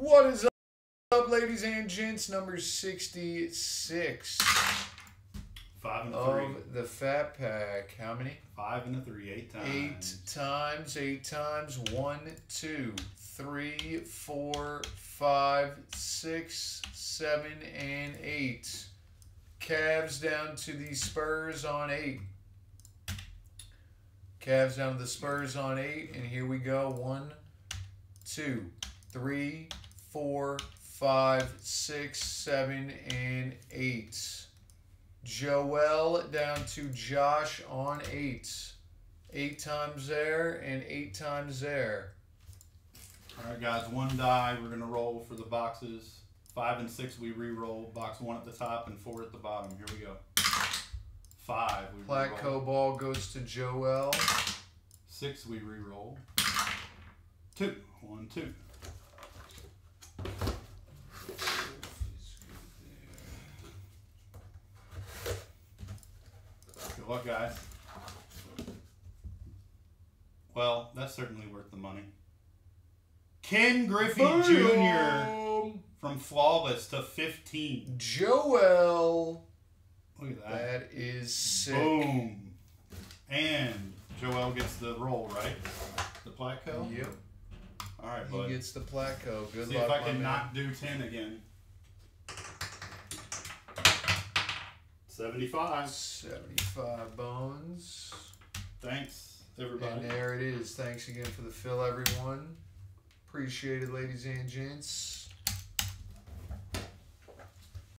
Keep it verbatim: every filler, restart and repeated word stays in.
What is up, ladies and gents? Number sixty-six. Five and three. Of the Fat Pack. How many? Five and the three. Eight times. Eight times. Eight times. One, two, three, four, five, six, seven, and eight. Cavs down to the Spurs on eight. Cavs down to the Spurs on eight. And here we go. One, two, three, four, five, six, seven, and eight. Joel down to Josh on eight. Eight times there and eight times there. All right, guys, one die. We're going to roll for the boxes. Five and six we re-roll. Box one at the top and four at the bottom. Here we go. Five. We Platco ball goes to Joel. Six we re-roll. Two. One, two. Good luck, guys. Well, that's certainly worth the money. Ken Griffey Boom. Junior from Flawless to fifteen. Joel. Look at that. That is sick. Boom. And Joel gets the roll, right? The Platco? Yep. All right, bud. He gets the Platco. Good luck, my man. See if I can not do ten again. seventy-five. seventy-five bones. Thanks, everybody. And there it is. Thanks again for the fill, everyone. Appreciate it, ladies and gents.